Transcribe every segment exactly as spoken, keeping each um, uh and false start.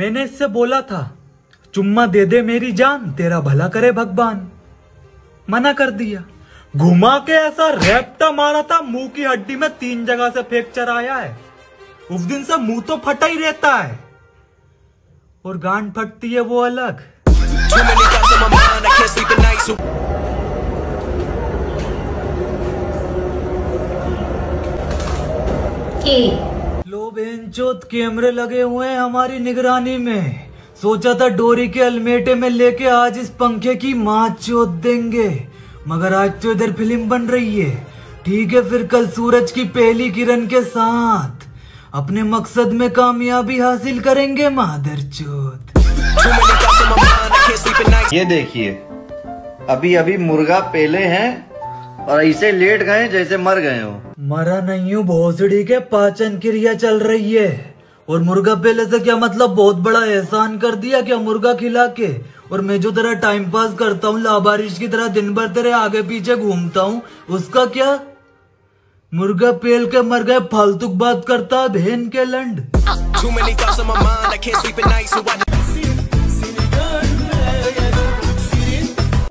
मैंने इससे बोला था चुम्मा दे दे मेरी जान, तेरा भला करे भगवान, मना कर दिया। घुमा के ऐसा रैप्टा मारा था, मुंह की हड्डी में तीन जगह से फ्रैक्चर आया है। उस दिन से मुंह तो फटा ही रहता है और गांड फटती है वो अलग। लो बेंचोद, कैमरे लगे हुए हैं हमारी निगरानी में। सोचा था डोरी के अलमेटे में लेके आज इस पंखे की माँ चोद देंगे, मगर आज तो इधर फिल्म बन रही है। ठीक है, फिर कल सूरज की पहली किरण के साथ अपने मकसद में कामयाबी हासिल करेंगे मादरचोद। ये देखिए, अभी अभी मुर्गा पहले हैं और ऐसे लेट गए जैसे मर गए हो। मरा नहीं हूँ, भोसड़ी के पाचन क्रिया चल रही है। और मुर्गा पहले से क्या मतलब, बहुत बड़ा एहसान कर दिया क्या मुर्गा खिला के? और मैं जो तरह टाइम पास करता हूँ, लाबारिश की तरह दिन भर तेरे आगे पीछे घूमता हूँ, उसका क्या? मुर्गा पेल के मर गए, फालतू बात करता बहन के लंड।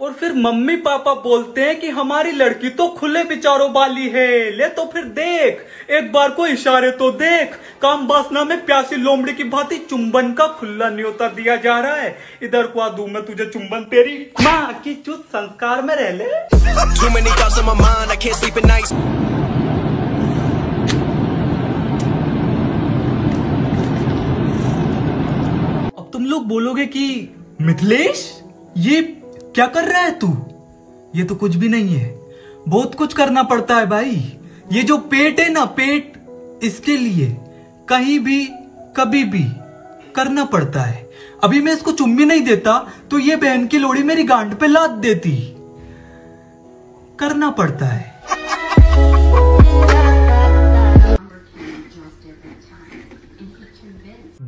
और फिर मम्मी पापा बोलते हैं कि हमारी लड़की तो खुले बिचारों वाली है, ले तो फिर देख, एक बार को इशारे तो देख। काम बासना में प्यासी लोमड़ी की भांति चुंबन का खुला न्योता दिया जा रहा है। इधर को आ दूं मैं तुझे चुंबन, तेरी माँ की चुत संस्कार में रह ले। लोग बोलोगे कि मिथिलेश ये क्या कर रहा है तू? ये तो कुछ भी नहीं है, बहुत कुछ करना पड़ता है भाई। ये जो पेट है ना, पेट, इसके लिए कहीं भी कभी भी करना पड़ता है। अभी मैं इसको चुम्मी नहीं देता तो ये बहन की लोड़ी मेरी गांड पे लात देती। करना पड़ता है।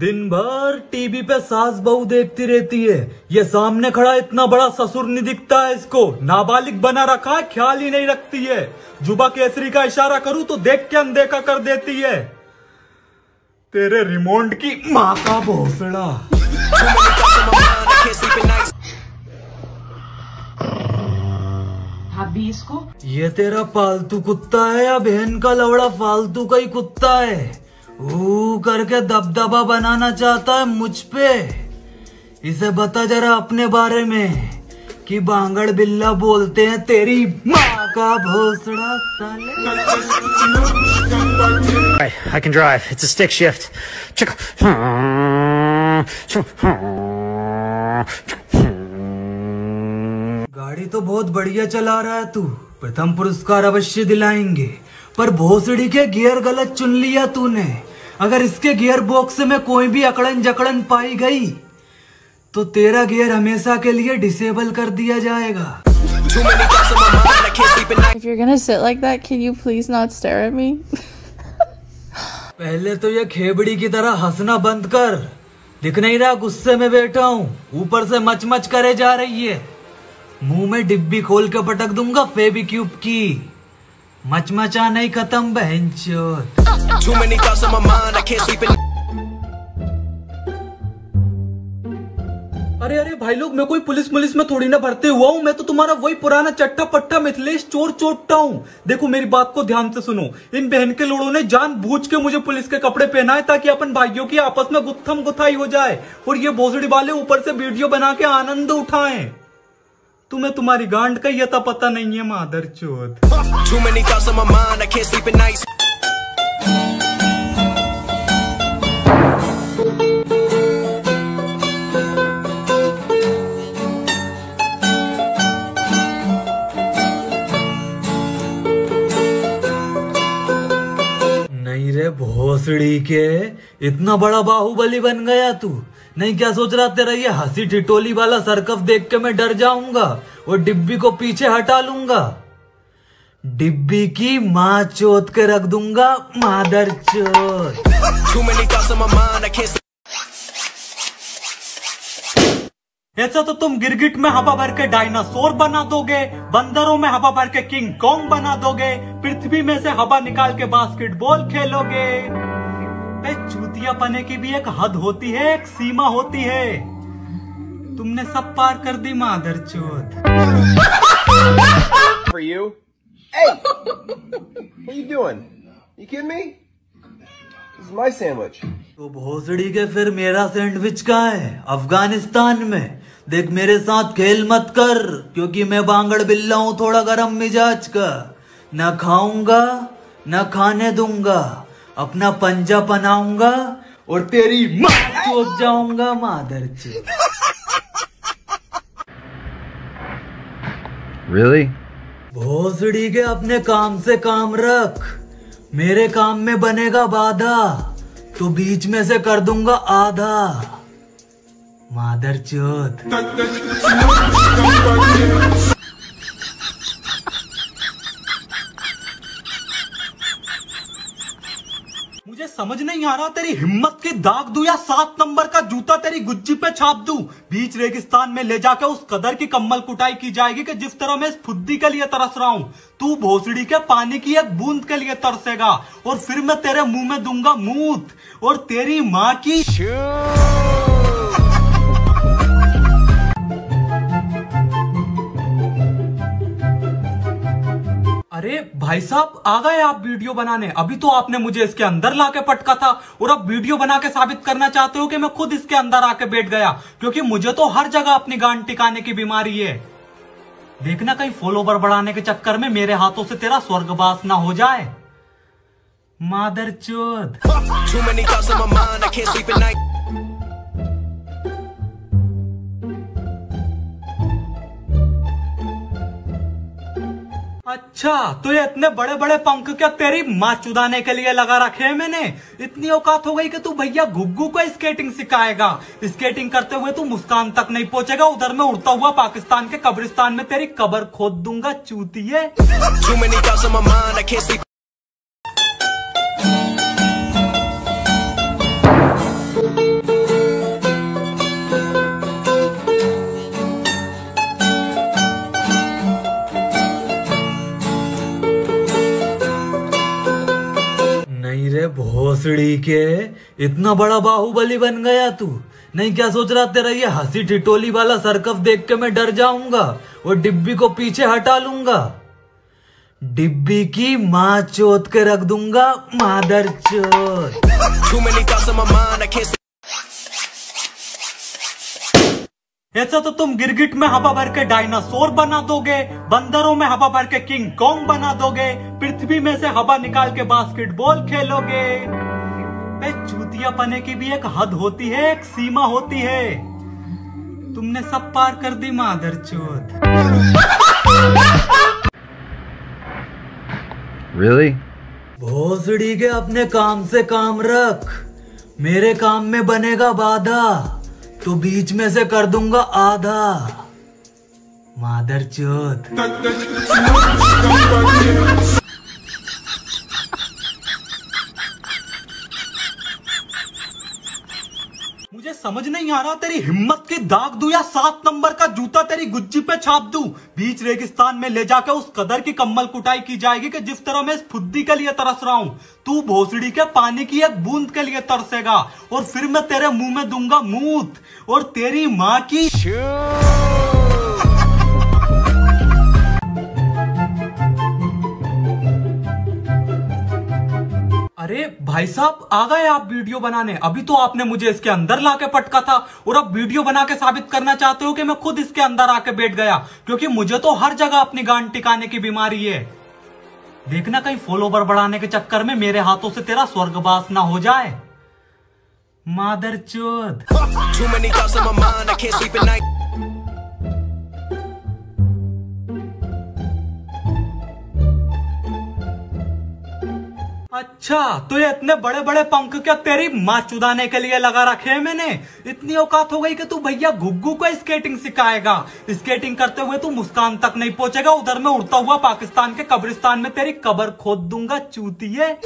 दिन भर टीवी पे सास बहू देखती रहती है। ये सामने खड़ा इतना बड़ा ससुर नहीं दिखता है इसको, नाबालिग बना रखा है, ख्याल ही नहीं रखती है। जुबा केसरी का इशारा करूं तो देख के अनदेखा कर देती है। तेरे रिमोट की माँ का भोसड़ा। भाभी इसको, ये तेरा पालतू कुत्ता है या बहन का लवड़ा फालतू का ही कुत्ता है? ऊ करके दबदबा बनाना चाहता है मुझ पे। इसे बता जरा अपने बारे में कि बांगड़ बिल्ला बोलते हैं तेरी माँ का भोसड़ा साले। I can drive. It's a stick shift. गाड़ी तो बहुत बढ़िया चला रहा है तू, प्रथम पुरस्कार अवश्य दिलाएंगे, पर भोसड़ी के गियर गलत चुन लिया तूने। अगर इसके गियर बॉक्स में कोई भी अकड़न जकड़न पाई गई तो तेरा गियर हमेशा के लिए डिसेबल कर दिया जाएगा। If you're gonna sit like that, can you please not stare at me? पहले तो ये खेबड़ी की तरह हंसना बंद कर। दिख नहीं रहा गुस्से में बैठा हूँ, ऊपर से मच मच करे जा रही है। मुंह में डिब्बी खोल के पटक दूंगा फेविक्यूब की। मचमचा नहीं खत्म बहनचोद। अरे अरे भाई लोग, मैं कोई पुलिस मुलिस में थोड़ी ना भरते हुआ हूँ। मैं तो तुम्हारा वही पुराना चट्टा पट्टा मिथिलेश चोर चोट्टा हूँ। देखो मेरी बात को ध्यान से सुनो, इन बहन के लोड़ों ने जानबूझ के मुझे पुलिस के कपड़े पहनाए ताकि अपन भाइयों की आपस में गुत्थम गुथाई हो जाए और ये भोसड़ी वाले ऊपर से वीडियो बना के आनंद उठाए। तुम्हें तुम्हारी गांड का ये पता नहीं है मादरचोद। नहीं रे भोसड़ी के, इतना बड़ा बाहुबली बन गया तू? नहीं क्या सोच रहा तेरा ये हंसी ठिठोली वाला सर्कस देख के मैं डर जाऊंगा और डिब्बी को पीछे हटा लूंगा? डिब्बी की माँ चोद के रख दूंगा मादरचोद। ऐसा तो तुम गिरगिट में हवा भर के डायनासोर बना दोगे, बंदरों में हवा भर के किंग कॉन्ग बना दोगे, पृथ्वी में से हवा निकाल के बास्केटबॉल खेलोगे। चूतियापने की भी एक हद होती है, एक सीमा होती है। तुमने सब पार कर दी मादरचोद। For you? Hey, what you doing? You kidding me? This is my sandwich. तो भोसड़ी के फिर मेरा सैंडविच कहाँ है? अफगानिस्तान में। देख मेरे साथ खेल मत कर, क्योंकि मैं बांगड़ बिल्ला हूँ थोड़ा गरम मिजाज का। न खाऊंगा न खाने दूंगा, अपना पंजा पनाऊंगा और तेरी माँ चोप जाऊंगा मादरचोद। Really? भोसड़ी के अपने काम से काम रख, मेरे काम में बनेगा बाधा, तो बीच में से कर दूंगा आधा मादरचोद। मुझे समझ नहीं आ रहा, तेरी हिम्मत की दाग दूं या सात नंबर का जूता तेरी गुज्जी पे छाप दूं। बीच रेगिस्तान में ले जाकर उस कदर की कम्बल कुटाई की जाएगी कि जिस तरह मैं इस फुद्दी के लिए तरस रहा हूँ, तू भोसड़ी के पानी की एक बूंद के लिए तरसेगा। और फिर मैं तेरे मुंह में दूंगा मूत और तेरी माँ की। अरे भाई साहब, आ गए आप वीडियो बनाने? अभी तो आपने मुझे इसके अंदर लाके पटका था और अब वीडियो बना के साबित करना चाहते हो कि मैं खुद इसके अंदर आके बैठ गया, क्योंकि मुझे तो हर जगह अपनी गांड टिकाने की बीमारी है। देखना कहीं फॉलोवर बढ़ाने के चक्कर में मेरे हाथों से तेरा स्वर्गवास ना हो जाए मादरचोद। अच्छा, तो ये इतने बड़े बड़े पंख क्या तेरी माँ चुदाने के लिए लगा रखे हैं मैंने? इतनी औकात हो गई कि तू भैया गुग्गू को स्केटिंग सिखाएगा। स्केटिंग करते हुए तू मुस्कान तक नहीं पहुंचेगा, उधर में उड़ता हुआ पाकिस्तान के कब्रिस्तान में तेरी कब्र खोद दूंगा चूतिए। भोसड़ी के, इतना बड़ा बाहुबली बन गया तू? नहीं क्या सोच रहा तेरा ये हंसी ठिठोली वाला सर्कस देख के मैं डर जाऊंगा और डिब्बी को पीछे हटा लूंगा? डिब्बी की माँ चोद के रख दूंगा मादरचोद। ऐसा तो तुम गिरगिट में हवा भर के डायनासोर बना दोगे, बंदरों में हवा भर के किंग कॉन्ग बना दोगे, पृथ्वी में से हवा निकाल के बास्केटबॉल खेलोगे। चूतियापने की भी एक हद होती है, एक सीमा होती है। तुमने सब पार कर दी मादरचोद। Really? भोसड़ी के अपने काम से काम रख, मेरे काम में बनेगा बाधा, तो बीच में से कर दूंगा आधा मादरचोद। मुझे समझ नहीं आ रहा, तेरी हिम्मत की दाग दूं या सात नंबर का जूता तेरी गुज्जी पे छाप दूं। बीच रेगिस्तान में ले जाकर उस कदर की कम्बल कुटाई की जाएगी कि जिस तरह मैं इस फुद्दी के लिए तरस रहा हूँ, तू भोसड़ी के पानी की एक बूंद के लिए तरसेगा। और फिर मैं तेरे मुंह में दूंगा मूत और तेरी माँ की। अरे भाई साहब, आ गए आप वीडियो बनाने? अभी तो आपने मुझे इसके अंदर लाके पटका था और अब वीडियो बना के साबित करना चाहते हो कि मैं खुद इसके अंदर आके बैठ गया, क्योंकि मुझे तो हर जगह अपनी गांड टिकाने की बीमारी है। देखना कहीं फॉलोवर बढ़ाने के चक्कर में मेरे हाथों से तेरा स्वर्गवास ना हो जाए मादरचोद। अच्छा, तो ये इतने बड़े बड़े पंख क्या तेरी माँ चुदाने के लिए लगा रखे हैं मैंने? इतनी औकात हो गई कि तू भैया गुग्गू को स्केटिंग सिखाएगा। स्केटिंग करते हुए तू मुस्कान तक नहीं पहुंचेगा, उधर में उड़ता हुआ पाकिस्तान के कब्रिस्तान में तेरी कब्र खोद दूंगा चूतिए।